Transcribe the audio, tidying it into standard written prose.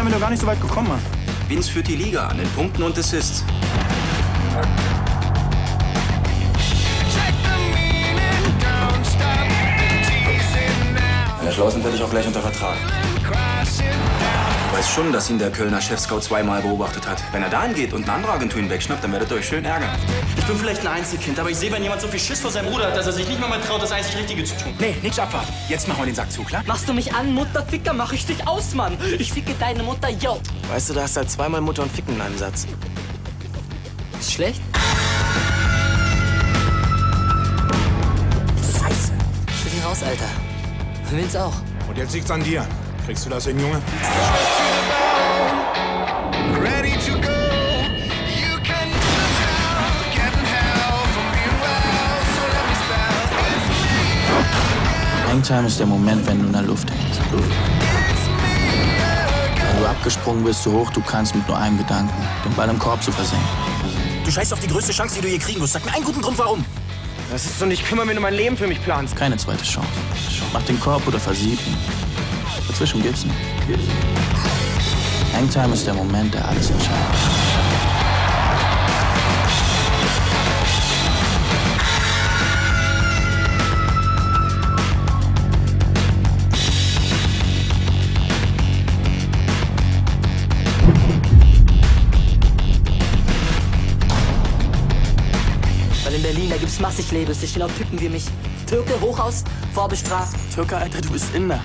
wären wir doch gar nicht so weit gekommen, Mann. Vince führt die Liga an den Punkten und Assists. Wenn er schlau sind, werde ich auch gleich unter Vertrag. Ich weiß schon, dass ihn der Kölner Chefscout zweimal beobachtet hat. Wenn er da hingeht und eine andere Agentur ihn wegschnappt, dann werdet ihr euch schön ärgern. Ich bin vielleicht ein Einzelkind, aber ich sehe, wenn jemand so viel Schiss vor seinem Bruder hat, dass er sich nicht mehr traut, das einzig Richtige zu tun. Nee, nichts abwarten. Jetzt machen wir den Sack zu, klar? Machst du mich an, Mutterficker, mach ich dich aus, Mann. Ich ficke deine Mutter, yo. Weißt du, da hast du halt zweimal Mutter und Ficken in einem Satz. Ist schlecht? Scheiße. Ich bin raus, Alter. Man will's auch. Und jetzt liegt's an dir. Kriegst du das hin, Junge? Hangtime ist der Moment, wenn du in der Luft hängst. Wenn du abgesprungen bist, so hoch du kannst, mit nur einem Gedanken, den Ball im Korb zu versenken. Du scheißt auf die größte Chance, die du je kriegen wirst. Sag mir einen guten Grund, warum. Das ist so nicht kümmern, wenn du mein Leben für mich planst. Keine zweite Chance. Mach den Korb oder versieb ihn. Dazwischen gibt's nicht. Hangtime ist der Moment, der alles entscheidet. Weil in Berlin, da gibt's massig Labels, da stehen auch Typen wie mich. Türke, hoch aus, vorbestraft. Türke, Alter, du bist Inder.